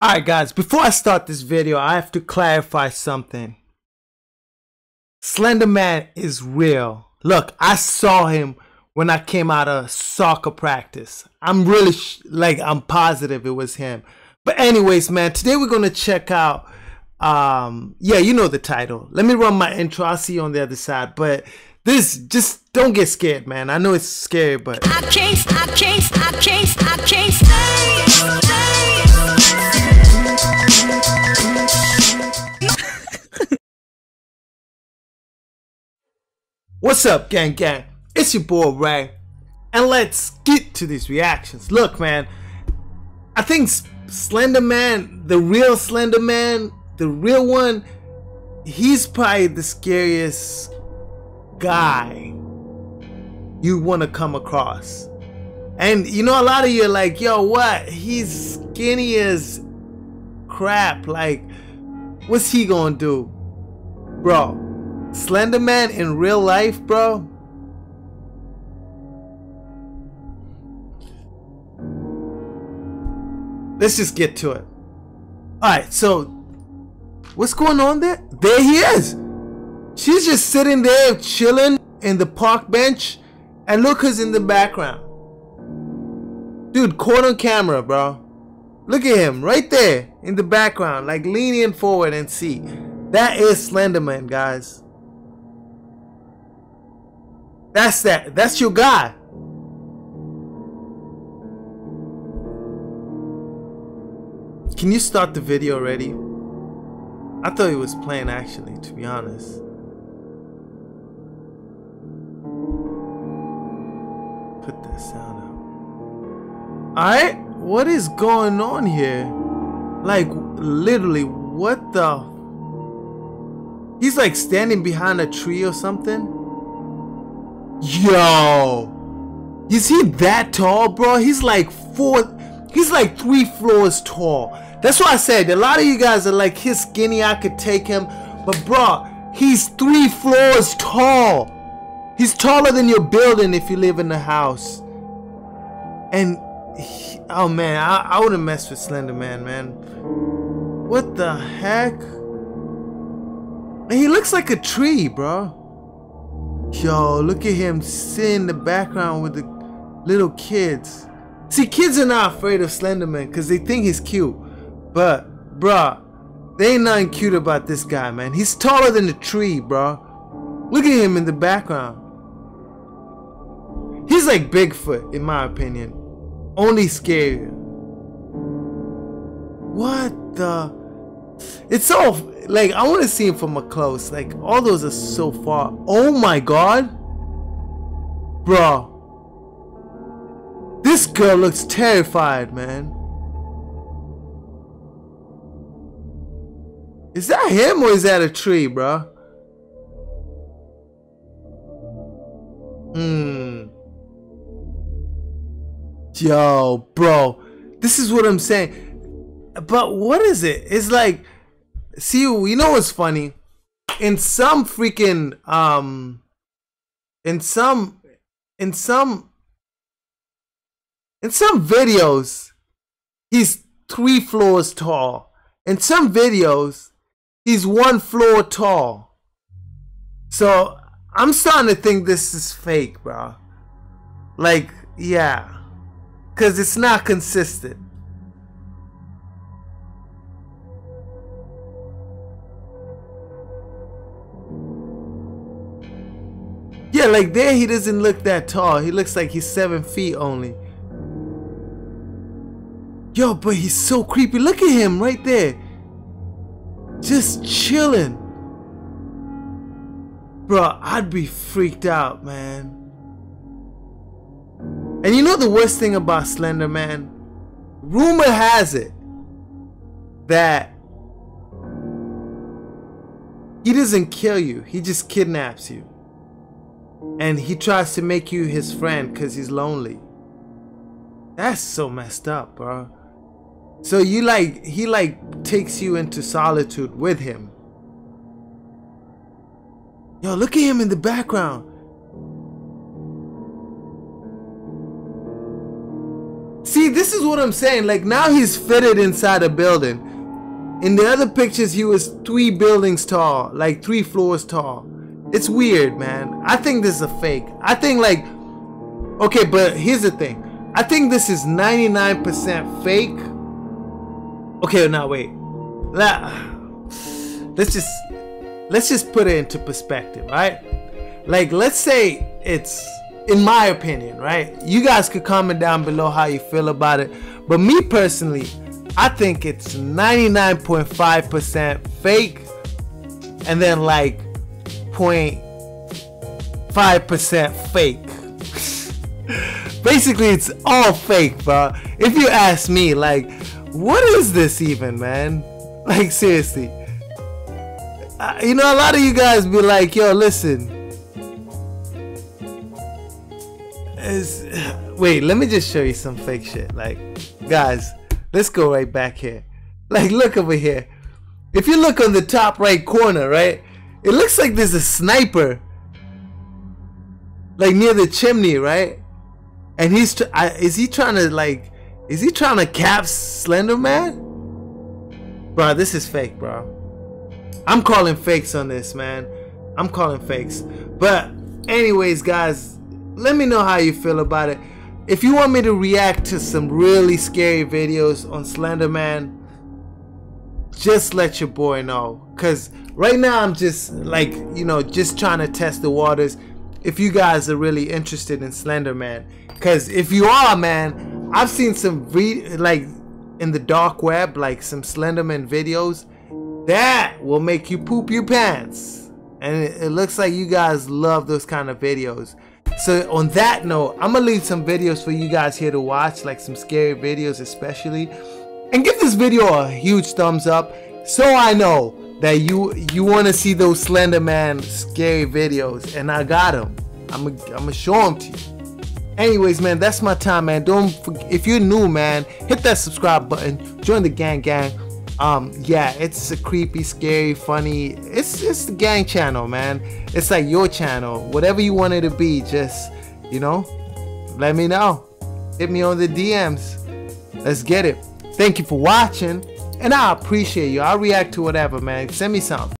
Alright guys, before I start this video, I have to clarify something. Slender Man is real. Look, I saw him when I came out of soccer practice. I'm really, I'm positive it was him. But anyways, man, today we're going to check out, yeah, you know the title. Let me run my intro, I'll see you on the other side. But this, just don't get scared, man. I know it's scary, but... I can't stay. What's up, gang gang? It's your boy Ray, and let's get to these reactions. Look, man, I think Slender Man, the real Slender Man, the real one, he's probably the scariest guy you want to come across. And you know, a lot of you are like, yo, what? He's skinny as crap. Like, what's he gonna do? Bro, Slender Man in real life, bro. Let's just get to it. Alright, so what's going on there? There he is. She's just sitting there chilling in the park bench, and look who's in the background. Dude, caught on camera, bro. Look at him right there in the background, like leaning forward and see. That is Slender Man, guys. That's that. That's your guy. Can you start the video already? I thought it was playing actually, to be honest. Put that sound up. Alright, what is going on here? Like, literally, what the... He's like standing behind a tree or something. Yo, is he that tall, bro? He's like three floors tall. That's why I said a lot of you guys are like, he's skinny, I could take him, but bro, he's three floors tall. He's taller than your building if you live in the house. And he, oh man, I wouldn't mess with Slender Man, man. What the heck? And he looks like a tree, bro. Yo, look at him sitting in the background with the little kids. See, kids are not afraid of Slender Man because they think he's cute. But, bruh, there ain't nothing cute about this guy, man. He's taller than the tree, bro. Look at him in the background. He's like Bigfoot, in my opinion. Only scarier. What the... It's so... Like, I want to see him from up close. Like, all those are so far. Oh my god. Bro. This girl looks terrified, man. Is that him or is that a tree, bro? Yo, bro. This is what I'm saying. But what is it? It's like... See, you know what's funny? In some freaking in some videos he's three floors tall. In some videos he's one floor tall. So I'm starting to think this is fake, bro. Like, yeah. 'Cause it's not consistent. Yeah, like there he doesn't look that tall. He looks like he's 7 feet only. Yo, but he's so creepy. Look at him right there. Just chilling. Bro, I'd be freaked out, man. And you know the worst thing about Slender Man? Rumor has it that he doesn't kill you. He just kidnaps you. And he tries to make you his friend because he's lonely. That's so messed up, bro. So you like, he like takes you into solitude with him. Yo, look at him in the background. See, See, this is what I'm saying. Like, now he's fitted inside a building. In the other pictures, he was 3 buildings tall, like 3 floors tall. It's weird, man. I think this is a fake. I think, like, okay, but here's the thing. I think this is 99% fake. Okay, now wait. Let's just put it into perspective, right? Like, let's say it's, in my opinion, right? You guys could comment down below how you feel about it. But me personally, I think it's 99.5% fake, and then like 0.5% fake. Basically, it's all fake, bro. If you ask me, like, what is this even, man? Like, seriously. You know, a lot of you guys be like, yo, listen. Wait, let me just show you some fake shit. Like, guys, let's go right back here. Like, look over here. If you look on the top right corner, right, it looks like there's a sniper, like, near the chimney, right? And he's is he trying to cap Slender Man? Bro, this is fake, bro. I'm calling fakes on this, man. I'm calling fakes. But anyways, guys, let me know how you feel about it. If you want me to react to some really scary videos on Slender Man, just let your boy know. Because right now I'm just, like, you know, just trying to test the waters. If you guys are really interested in Slender Man. Because if you are, man, I've seen some, like, in the dark web, like, some Slender Man videos. That will make you poop your pants. And it looks like you guys love those kind of videos. So on that note, I'm gonna leave some videos for you guys here to watch, like some scary videos especially. And give this video a huge thumbs up so I know that you wanna see those Slender Man scary videos. And I got them. I'm gonna show them to you. Anyways, man, that's my time, man. Don't forget, if you're new, man, hit that subscribe button. Join the gang. Yeah, it's a creepy, scary, funny, it's the gang channel, man. It's like your channel, whatever you want it to be. Just, you know, let me know. Hit me on the DMs. Let's get it. Thank you for watching, and I appreciate you. I'll react to whatever, man. Send me something.